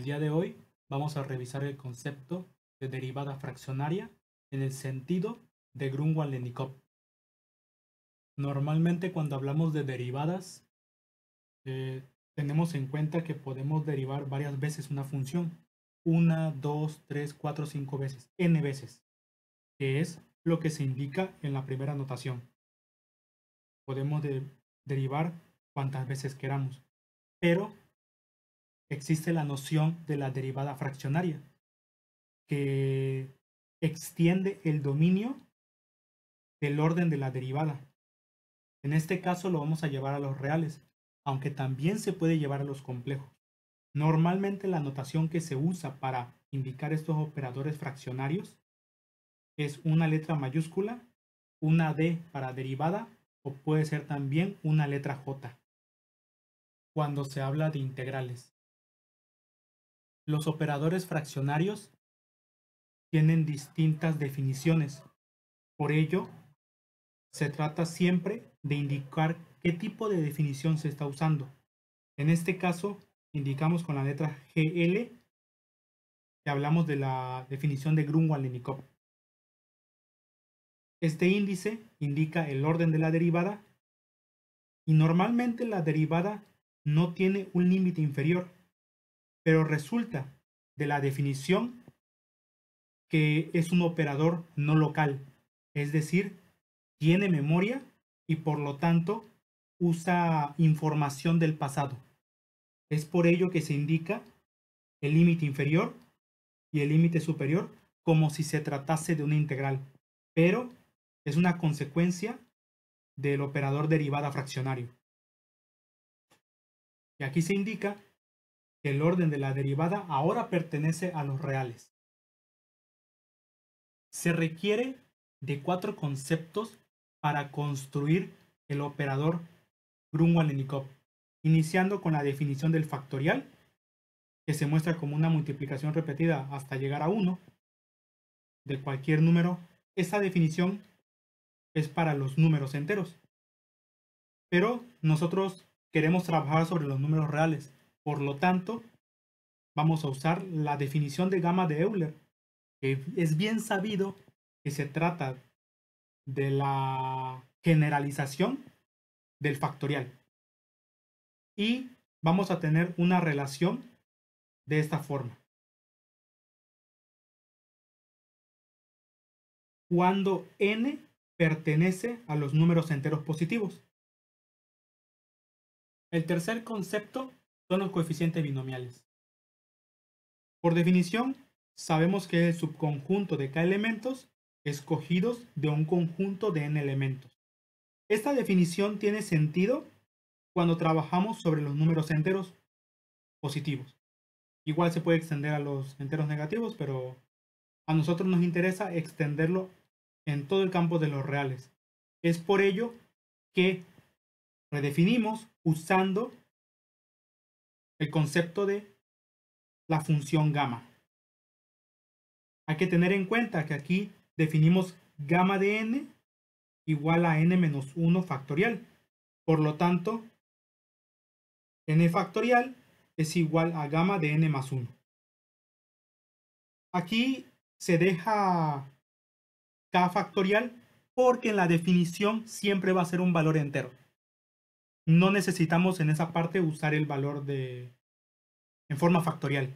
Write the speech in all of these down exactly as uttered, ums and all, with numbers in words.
El día de hoy vamos a revisar el concepto de derivada fraccionaria en el sentido de Grünwald-Letnikov. Normalmente cuando hablamos de derivadas, eh, tenemos en cuenta que podemos derivar varias veces una función. Una, dos, tres, cuatro, cinco veces, n veces, que es lo que se indica en la primera notación. Podemos de- derivar cuantas veces queramos, pero existe la noción de la derivada fraccionaria, que extiende el dominio del orden de la derivada. En este caso lo vamos a llevar a los reales, aunque también se puede llevar a los complejos. Normalmente la notación que se usa para indicar estos operadores fraccionarios es una letra mayúscula, una D para derivada o puede ser también una letra J cuando se habla de integrales. Los operadores fraccionarios tienen distintas definiciones, por ello se trata siempre de indicar qué tipo de definición se está usando. En este caso, indicamos con la letra G L que hablamos de la definición de Grünwald-Letnikov. Este índice indica el orden de la derivada y normalmente la derivada no tiene un límite inferior, pero resulta de la definición que es un operador no local, es decir, tiene memoria y por lo tanto usa información del pasado. Es por ello que se indica el límite inferior y el límite superior como si se tratase de una integral, pero es una consecuencia del operador derivada fraccionario. Y aquí se indica que el orden de la derivada ahora pertenece a los reales. Se requiere de cuatro conceptos para construir el operador Grünwald-Letnikov. Iniciando con la definición del factorial, que se muestra como una multiplicación repetida hasta llegar a uno de cualquier número. Esta definición es para los números enteros, pero nosotros queremos trabajar sobre los números reales, por lo tanto vamos a usar la definición de gamma de Euler, que es bien sabido que se trata de la generalización del factorial. Y vamos a tener una relación de esta forma. Cuando n pertenece a los números enteros positivos. El tercer concepto son los coeficientes binomiales. Por definición, sabemos que es el subconjunto de k elementos escogidos de un conjunto de n elementos. Esta definición tiene sentido cuando trabajamos sobre los números enteros positivos. Igual se puede extender a los enteros negativos, pero a nosotros nos interesa extenderlo en todo el campo de los reales. Es por ello que redefinimos usando el concepto de la función gamma. Hay que tener en cuenta que aquí definimos gamma de n igual a n menos uno factorial. Por lo tanto, n factorial es igual a gamma de n más uno. Aquí se deja k factorial porque en la definición siempre va a ser un valor entero. No necesitamos en esa parte usar el valor de, en forma factorial.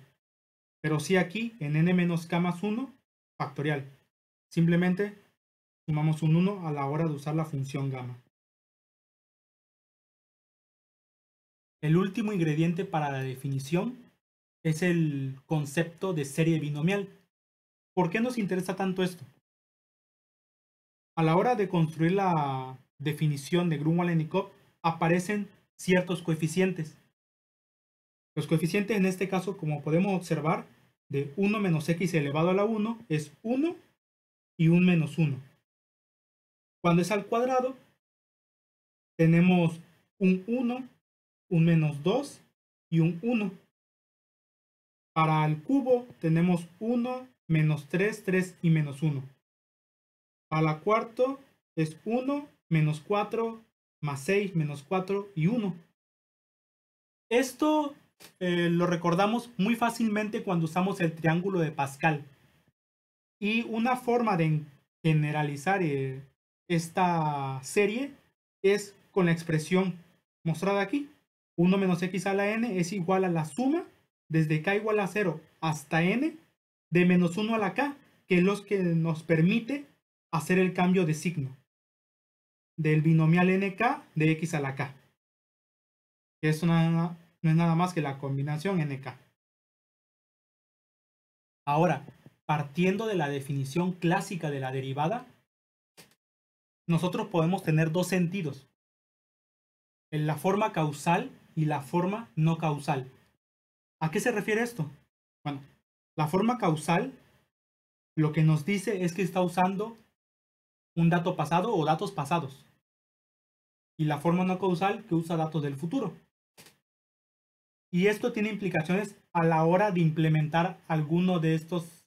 Pero sí aquí en n menos k más uno factorial. Simplemente sumamos un uno a la hora de usar la función gamma. El último ingrediente para la definición es el concepto de serie binomial. ¿Por qué nos interesa tanto esto? A la hora de construir la definición de Grünwald-Letnikov aparecen ciertos coeficientes. Los coeficientes en este caso, como podemos observar, de uno menos x elevado a la uno es uno y un menos uno. Cuando es al cuadrado, tenemos un uno, un menos dos y un uno. Para el cubo tenemos uno, menos tres, tres y menos uno. Para la cuarto es uno, menos cuatro, más seis, menos cuatro y uno. Esto eh, lo recordamos muy fácilmente cuando usamos el triángulo de Pascal. Y una forma de generalizar eh, esta serie es con la expresión mostrada aquí. uno menos x a la n es igual a la suma desde k igual a cero hasta n de menos uno a la k, que es lo que nos permite hacer el cambio de signo del binomial nk de x a la k. Eso no es nada más que la combinación nk. Ahora, partiendo de la definición clásica de la derivada, nosotros podemos tener dos sentidos: la forma causal y la forma no causal. ¿A qué se refiere esto? Bueno, la forma causal lo que nos dice es que está usando un dato pasado o datos pasados, y la forma no causal que usa datos del futuro. Y esto tiene implicaciones a la hora de implementar alguno de estos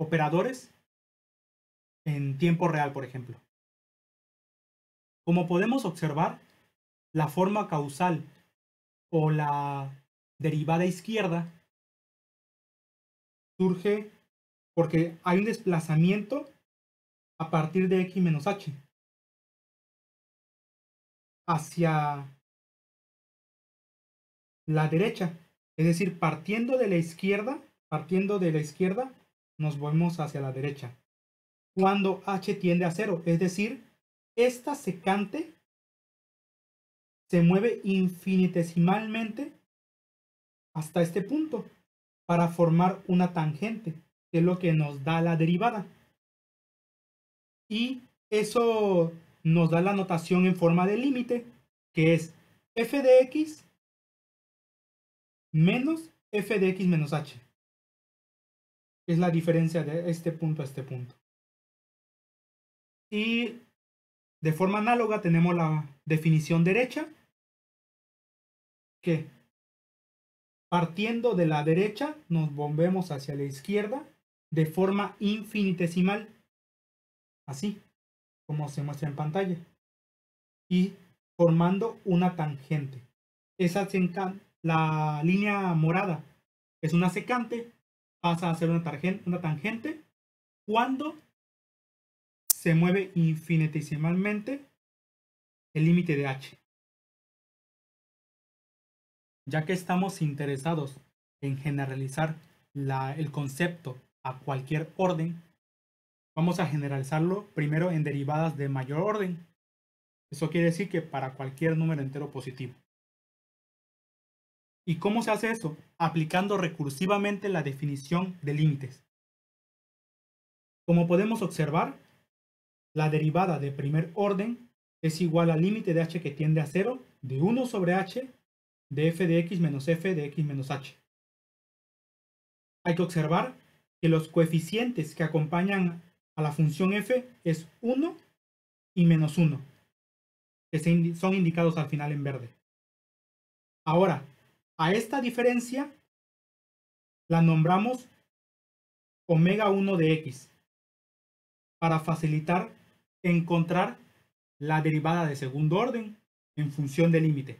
operadores en tiempo real, por ejemplo. Como podemos observar, la forma causal o la derivada izquierda surge porque hay un desplazamiento a partir de x menos h hacia la derecha. Es decir, partiendo de la izquierda, partiendo de la izquierda, nos volvemos hacia la derecha cuando h tiende a cero. Es decir, esta secante se mueve infinitesimalmente hasta este punto para formar una tangente, que es lo que nos da la derivada. Y eso nos da la notación en forma de límite, que es f de x menos f de x menos h. Es la diferencia de este punto a este punto. Y de forma análoga tenemos la definición derecha, que partiendo de la derecha nos volvemos hacia la izquierda de forma infinitesimal, así como se muestra en pantalla, y formando una tangente. Esa la línea morada es una secante, pasa a ser una tangente, una tangente cuando se mueve infinitesimalmente el límite de h. Ya que estamos interesados en generalizar la, el concepto a cualquier orden, vamos a generalizarlo primero en derivadas de mayor orden. Eso quiere decir que para cualquier número entero positivo. ¿Y cómo se hace eso? Aplicando recursivamente la definición de límites. Como podemos observar, la derivada de primer orden es igual al límite de h que tiende a cero de uno sobre h de f de x menos f de x menos h. Hay que observar que los coeficientes que acompañan a la función f es uno y menos uno, que son indicados al final en verde. Ahora, a esta diferencia la nombramos omega uno de x para facilitar encontrar la derivada de segundo orden en función del límite.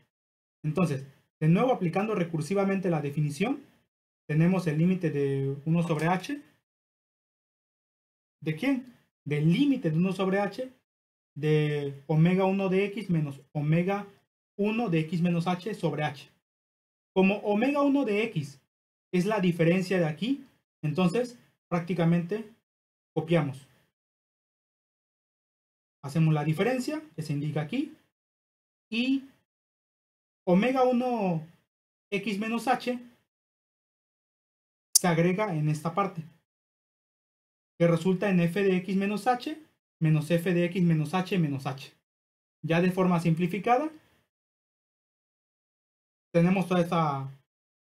Entonces, de nuevo aplicando recursivamente la definición, tenemos el límite de uno sobre h. ¿De quién? Del límite de uno sobre h de omega uno de x menos omega uno de x menos h sobre h. Como omega uno de x es la diferencia de aquí, entonces prácticamente copiamos. Hacemos la diferencia, que se indica aquí, y omega uno x menos h se agrega en esta parte, que resulta en f de x menos h menos f de x menos h menos h. Ya de forma simplificada, tenemos toda esta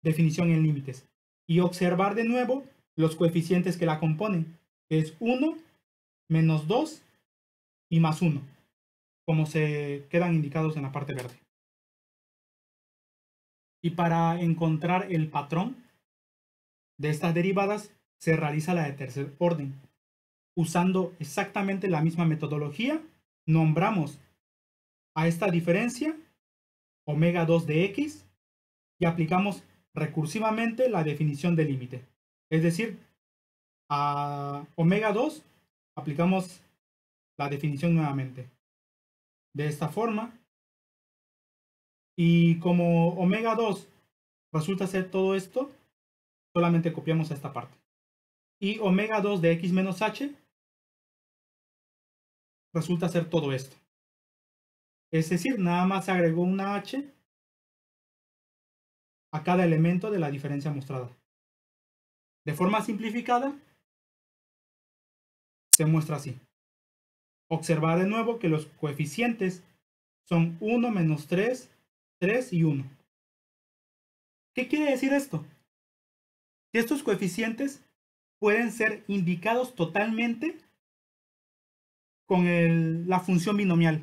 definición en límites. Y observar de nuevo los coeficientes que la componen, que es uno menos dos y más uno, como se quedan indicados en la parte verde. Y para encontrar el patrón de estas derivadas se realiza la de tercer orden. Usando exactamente la misma metodología, nombramos a esta diferencia omega dos de x y aplicamos recursivamente la definición de límite. Es decir, a omega dos aplicamos la definición nuevamente. De esta forma, y como omega dos resulta ser todo esto, solamente copiamos esta parte. Y omega dos de x menos h resulta ser todo esto. Es decir, nada más agregó una h a cada elemento de la diferencia mostrada. De forma simplificada, se muestra así. Observa de nuevo que los coeficientes son uno menos tres, tres y uno. ¿Qué quiere decir esto? Que estos coeficientes pueden ser indicados totalmente con el, la función binomial.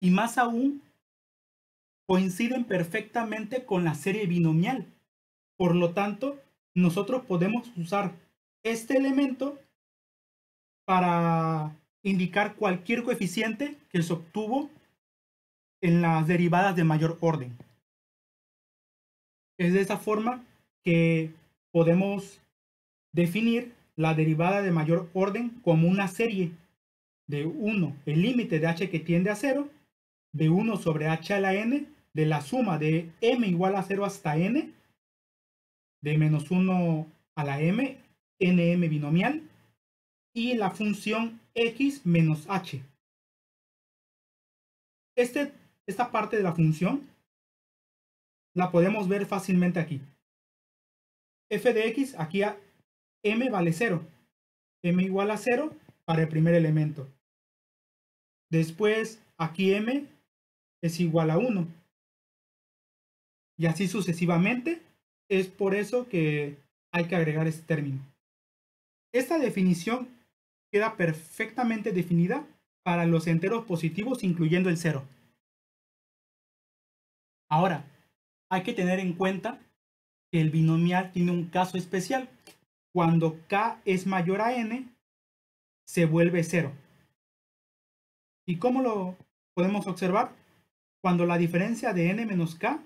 Y más aún, coinciden perfectamente con la serie binomial. Por lo tanto, nosotros podemos usar este elemento para indicar cualquier coeficiente que se obtuvo en las derivadas de mayor orden. Es de esta forma que podemos definir la derivada de mayor orden como una serie de uno, el límite de h que tiende a cero, de uno sobre h a la n, de la suma de m igual a cero hasta n, de menos uno a la m, nm binomial, y la función x menos h. Este, esta parte de la función la podemos ver fácilmente aquí. F de x, aquí a m vale cero. M igual a cero para el primer elemento. Después, aquí m es igual a uno. Y así sucesivamente. Es por eso que hay que agregar este término. Esta definición queda perfectamente definida para los enteros positivos, incluyendo el cero. Ahora, hay que tener en cuenta que el binomial tiene un caso especial. Cuando k es mayor a n, se vuelve cero. ¿Y cómo lo podemos observar? Cuando la diferencia de n menos k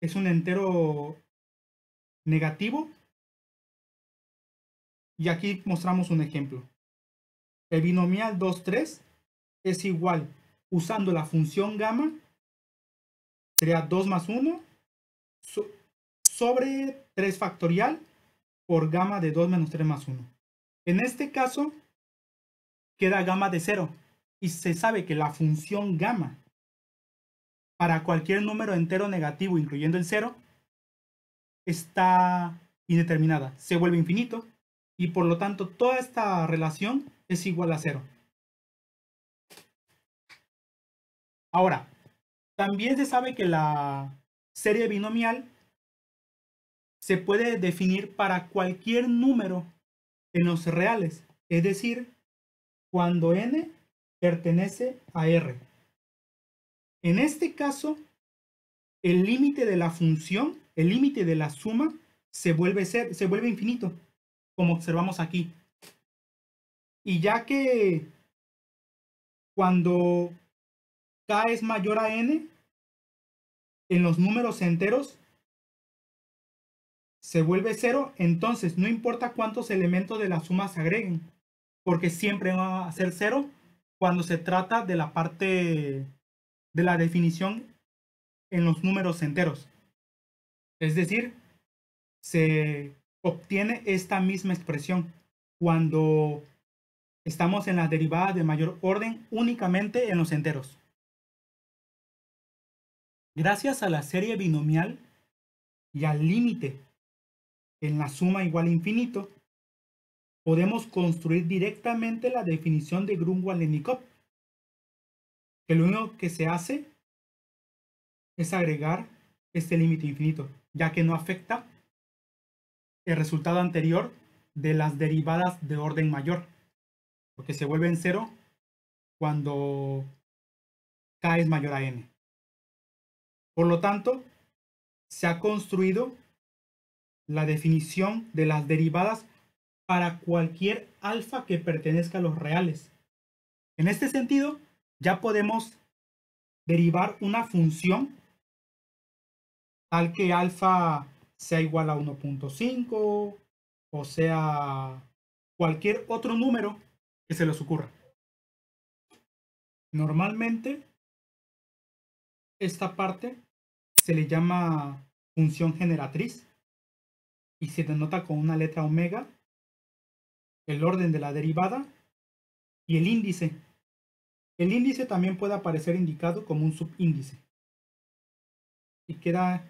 es un entero negativo. Y aquí mostramos un ejemplo. El binomial dos, tres es igual, usando la función gamma, sería dos más uno so, sobre tres factorial por gamma de dos menos tres más uno. En este caso, queda gamma de cero. Y se sabe que la función gamma, para cualquier número entero negativo, incluyendo el cero, está indeterminada. Se vuelve infinito. Y por lo tanto, toda esta relación es igual a cero. Ahora, también se sabe que la serie binomial se puede definir para cualquier número en los reales. Es decir, cuando n pertenece a R. En este caso, el límite de la función, el límite de la suma, se vuelve, ser, se vuelve infinito. Como observamos aquí. Y ya que cuando k es mayor a n, en los números enteros se vuelve cero, entonces no importa cuántos elementos de la suma se agreguen, porque siempre va a ser cero cuando se trata de la parte de la definición en los números enteros. Es decir, se obtiene esta misma expresión cuando estamos en las derivadas de mayor orden únicamente en los enteros. Gracias a la serie binomial y al límite en la suma igual a infinito, podemos construir directamente la definición de Grünwald-Letnikov, que lo único que se hace es agregar este límite infinito, ya que no afecta el resultado anterior de las derivadas de orden mayor, porque se vuelven cero cuando k es mayor a n. Por lo tanto, se ha construido la definición de las derivadas para cualquier alfa que pertenezca a los reales. En este sentido, ya podemos derivar una función tal que alfa sea igual a uno punto cinco o sea cualquier otro número que se les ocurra. Normalmente esta parte se le llama función generatriz y se denota con una letra omega, el orden de la derivada y el índice. El índice también puede aparecer indicado como un subíndice y queda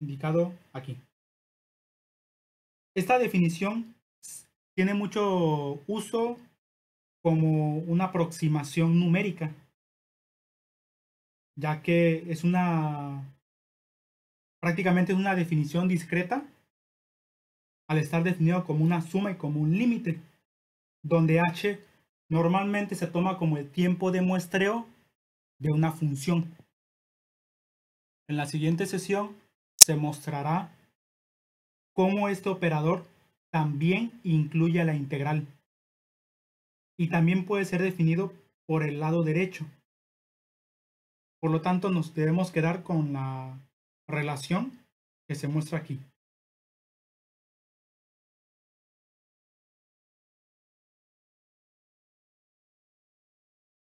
indicado aquí. Esta definición tiene mucho uso como una aproximación numérica, ya que es una prácticamente es una definición discreta al estar definido como una suma y como un límite, donde h normalmente se toma como el tiempo de muestreo de una función. En la siguiente sesión se mostrará cómo este operador también incluye a la integral y también puede ser definido por el lado derecho. Por lo tanto, nos debemos quedar con la relación que se muestra aquí.